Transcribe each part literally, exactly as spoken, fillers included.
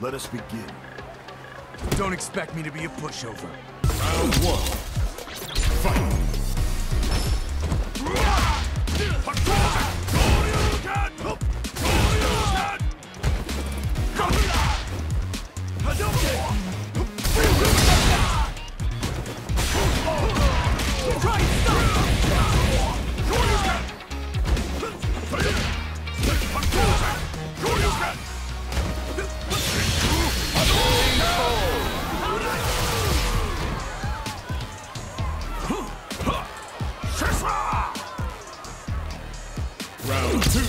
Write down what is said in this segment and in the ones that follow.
Let us begin. Don't expect me to be a pushover. Round one. Fight! Round two,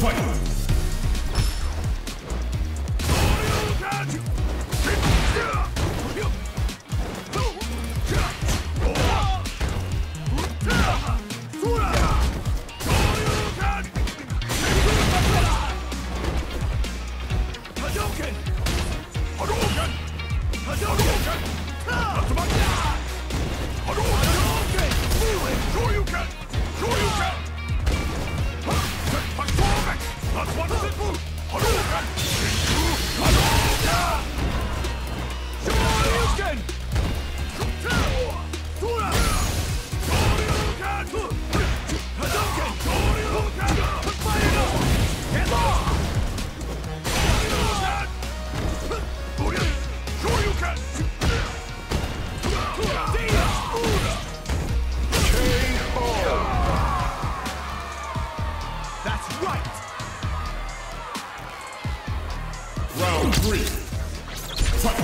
fight! Round three. Fight!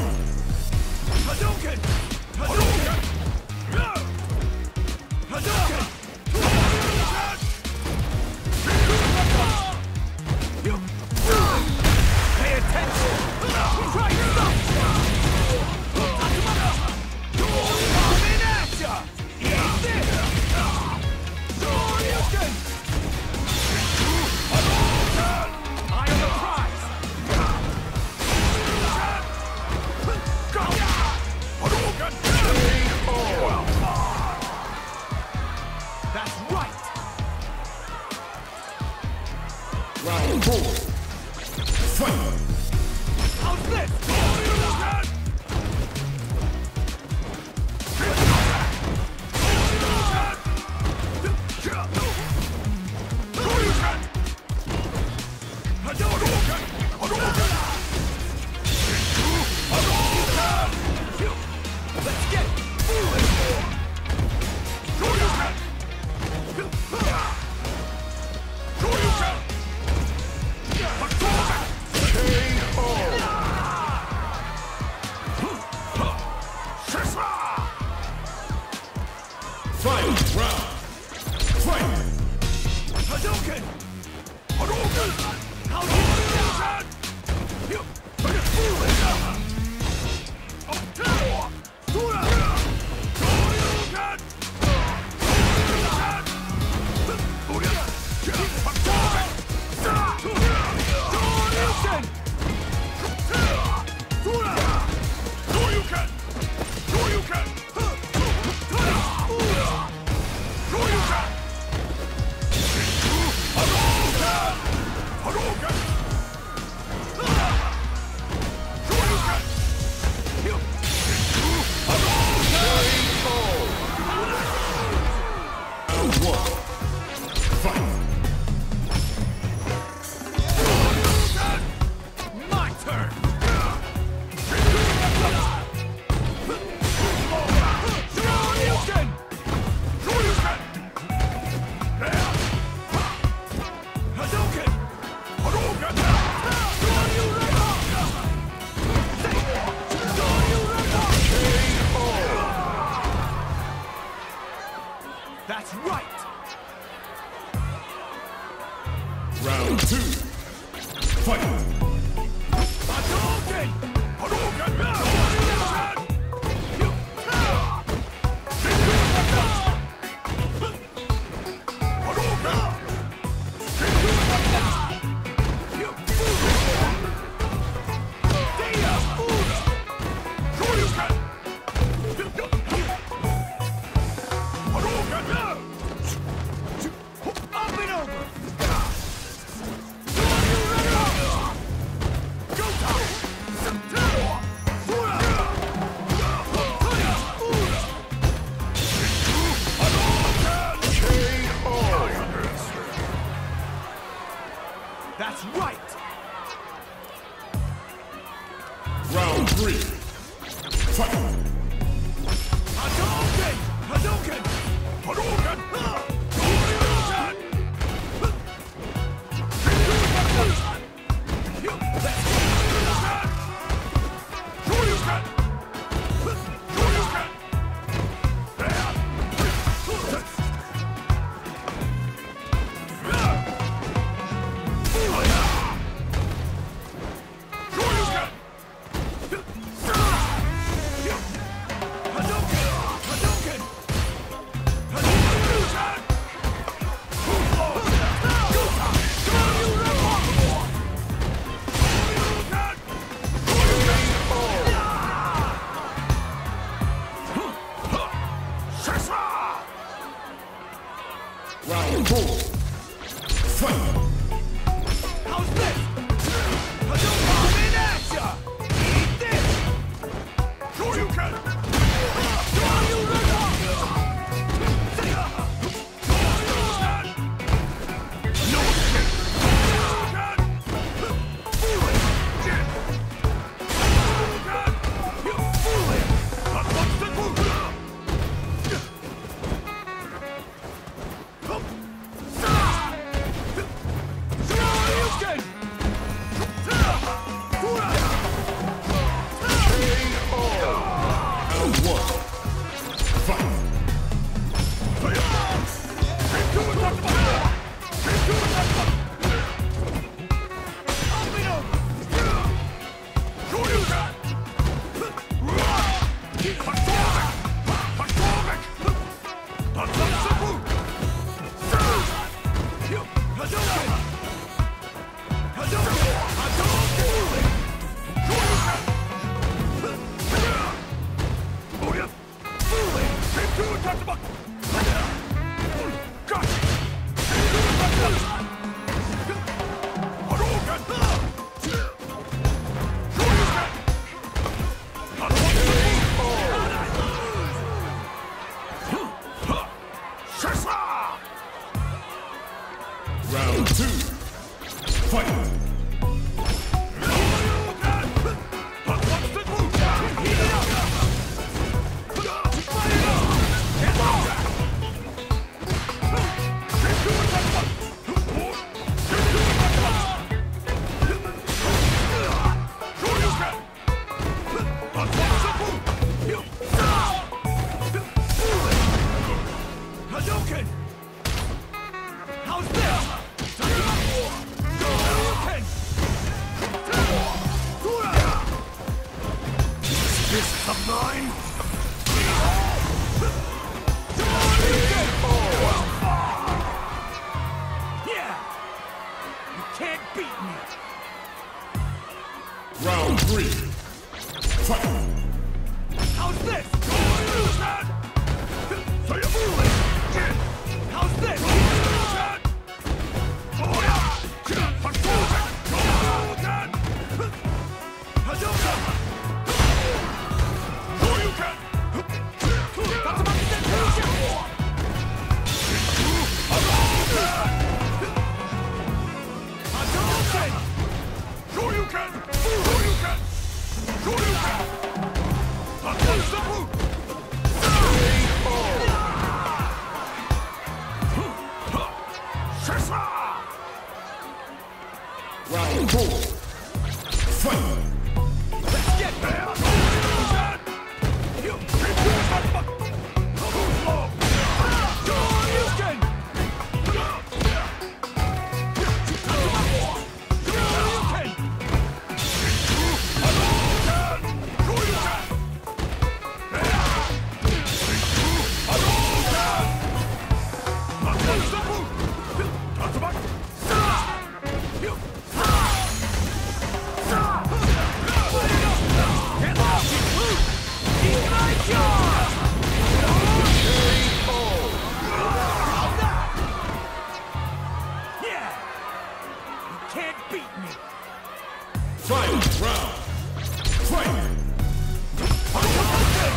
Hadouken! Hadouken! Hadouken! Pay attention! Try yourself! Eat this! Hadouken! Round four. Fight! How's this? Let's get it! Fight! three, fight! Hadouken! Hadouken! Hadouken! Round four. Fight! How's this? I don't come in at ya! Eat this! Sure you can! Sure you can! No shit! You can! Fool shit! You can! You fool it! That's what's the fool! Round two, fight! This of mine? Yeah! You can't beat me! Round three! Fight! How's this? So you're fooling! How's this? Round four. Fight! Let's get there! Fight! Round! Fight! Hadouken!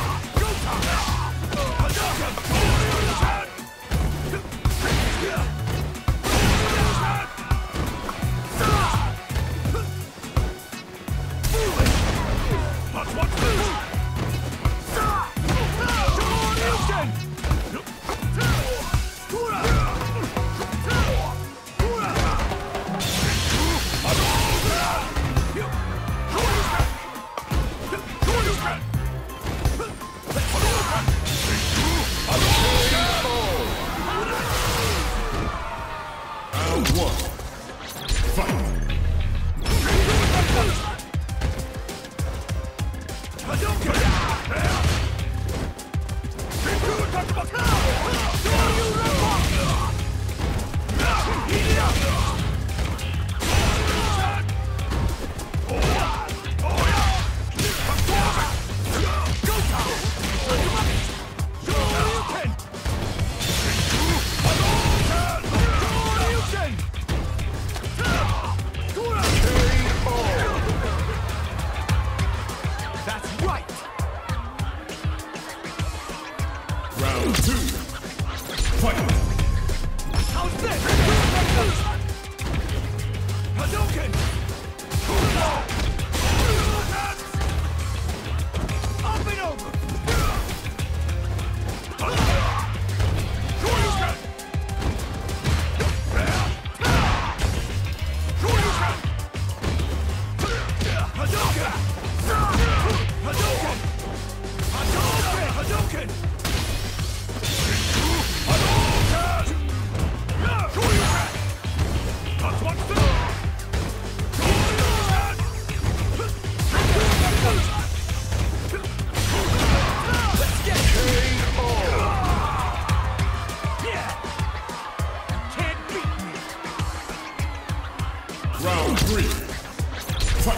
Round three. Fight!